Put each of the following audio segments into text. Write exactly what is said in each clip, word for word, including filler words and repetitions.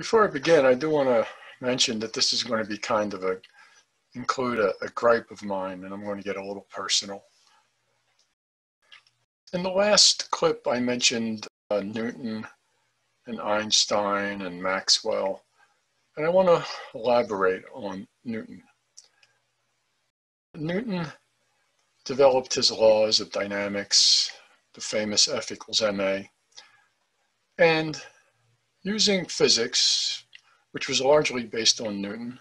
Before I begin, I do want to mention that this is going to be kind of a, include a, a gripe of mine, and I'm going to get a little personal. In the last clip, I mentioned uh, Newton and Einstein and Maxwell, and I want to elaborate on Newton. Newton developed his laws of dynamics, the famous F equals ma, and using physics, which was largely based on Newton,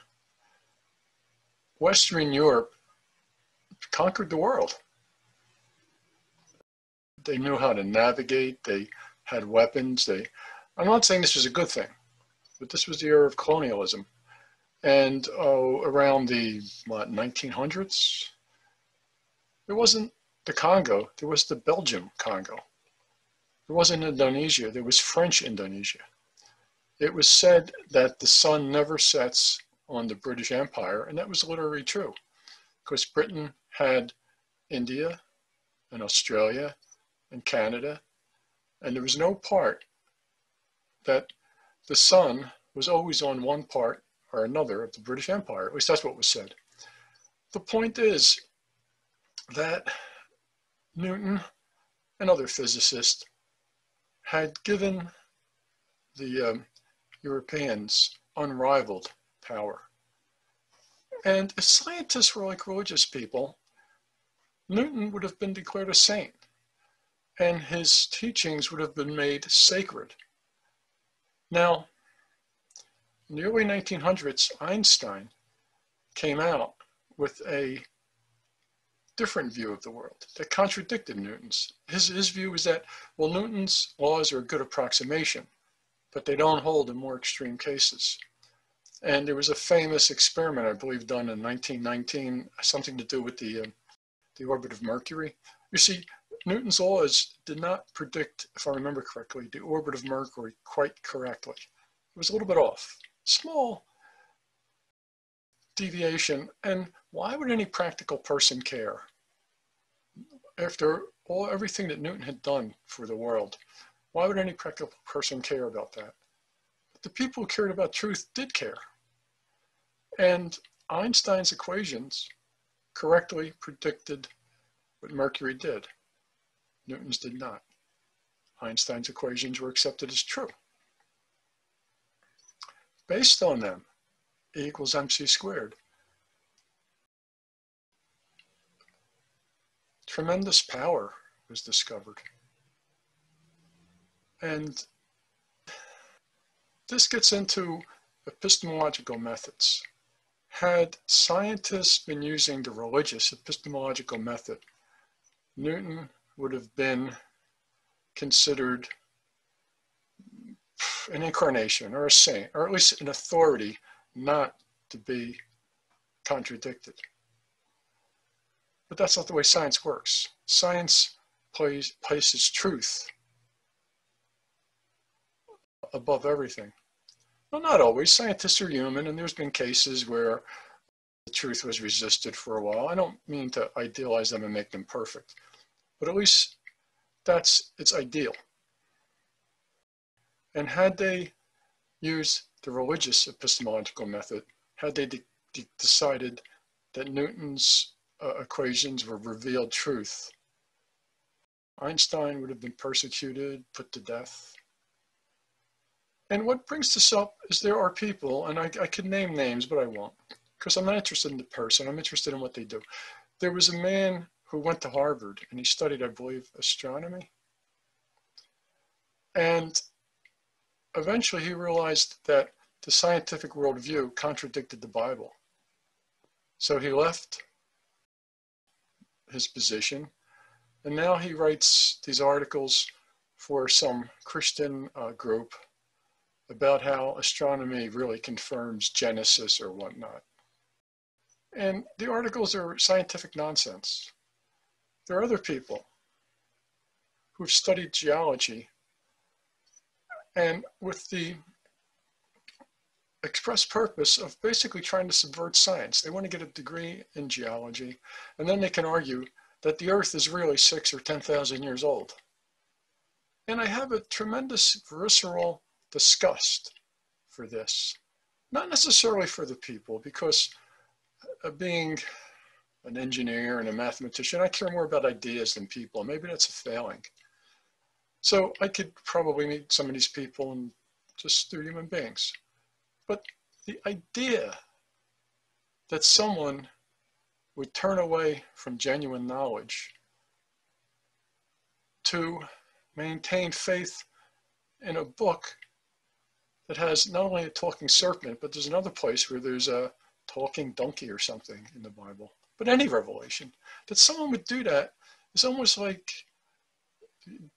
Western Europe conquered the world. They knew how to navigate, they had weapons, they, I'm not saying this was a good thing, but this was the era of colonialism. And uh, around the what, nineteen hundreds, there wasn't the Congo, there was the Belgium Congo. There wasn't Indonesia, there was French Indonesia. It was said that the sun never sets on the British Empire, and that was literally true, because Britain had India and Australia and Canada, and there was no part that the sun was always on one part or another of the British Empire. At least that's what was said. The point is that Newton and other physicists had given the um, Europeans unrivaled power. And if scientists were like religious people, Newton would have been declared a saint, and his teachings would have been made sacred. Now, in the early nineteen hundreds, Einstein came out with a different view of the world that contradicted Newton's. His, his view was that, well, Newton's laws are a good approximation, but they don't hold in more extreme cases. And there was a famous experiment, I believe, done in nineteen nineteen, something to do with the, uh, the orbit of Mercury. You see, Newton's laws did not predict, if I remember correctly, the orbit of Mercury quite correctly. It was a little bit off, small deviation. And why would any practical person care? After all, everything that Newton had done for the world, why would any practical person care about that? But the people who cared about truth did care. And Einstein's equations correctly predicted what Mercury did. Newton's did not. Einstein's equations were accepted as true. Based on them, E equals mc squared. Tremendous power was discovered. And this gets into epistemological methods. Had scientists been using the religious epistemological method, Newton would have been considered an incarnation or a saint, or at least an authority not to be contradicted. But that's not the way science works. Science plays, places truth above everything. Well, not always. Scientists are human, and there's been cases where the truth was resisted for a while. I don't mean to idealize them and make them perfect, but at least that's its ideal. And had they used the religious epistemological method, had they de de decided that Newton's uh, equations were revealed truth, Einstein would have been persecuted, put to death. And what brings this up is there are people, and I, I could name names, but I won't, because I'm not interested in the person, I'm interested in what they do. There was a man who went to Harvard, and he studied, I believe, astronomy. And eventually he realized that the scientific worldview contradicted the Bible. So he left his position, and now he writes these articles for some Christian uh, group about how astronomy really confirms Genesis or whatnot. And the articles are scientific nonsense. There are other people who've studied geology, and with the express purpose of basically trying to subvert science. They want to get a degree in geology, and then they can argue that the Earth is really six or ten thousand years old. And I have a tremendous visceral disgust for this. Not necessarily for the people, because uh, being an engineer and a mathematician, I care more about ideas than people. Maybe that's a failing. So I could probably meet some of these people and just they're human beings. But the idea that someone would turn away from genuine knowledge to maintain faith in a book that has not only a talking serpent, but there's another place where there's a talking donkey or something in the Bible, but any revelation, that someone would do that is almost like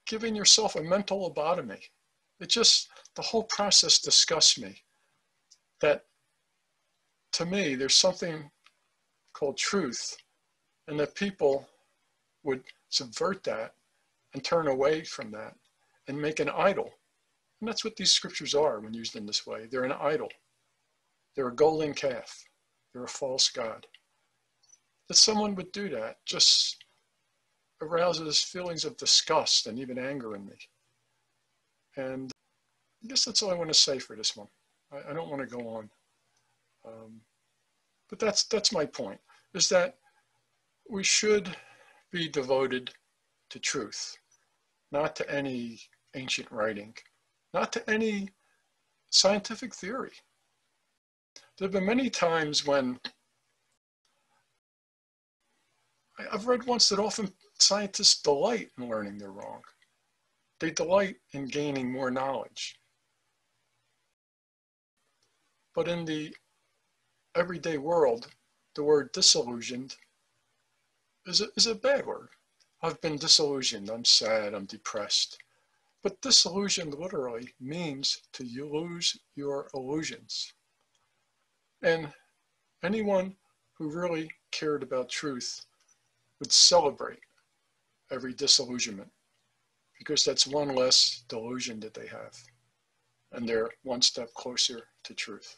giving yourself a mental lobotomy. It just, the whole process disgusts me. That to me, there's something called truth, and that people would subvert that and turn away from that and make an idol. And that's what these scriptures are when used in this way. They're an idol. They're a golden calf. They're a false god. That someone would do that just arouses feelings of disgust and even anger in me. And I guess that's all I want to say for this one. I, I don't want to go on. Um, but that's, that's my point, is that we should be devoted to truth, not to any ancient writing, not to any scientific theory. There have been many times when I, I've read once that often scientists delight in learning they're wrong. They delight in gaining more knowledge. But in the everyday world, the word disillusioned is a, is a bad word. I've been disillusioned, I'm sad, I'm depressed. But disillusioned literally means to you lose your illusions. And anyone who really cared about truth would celebrate every disillusionment, because that's one less delusion that they have, and they're one step closer to truth.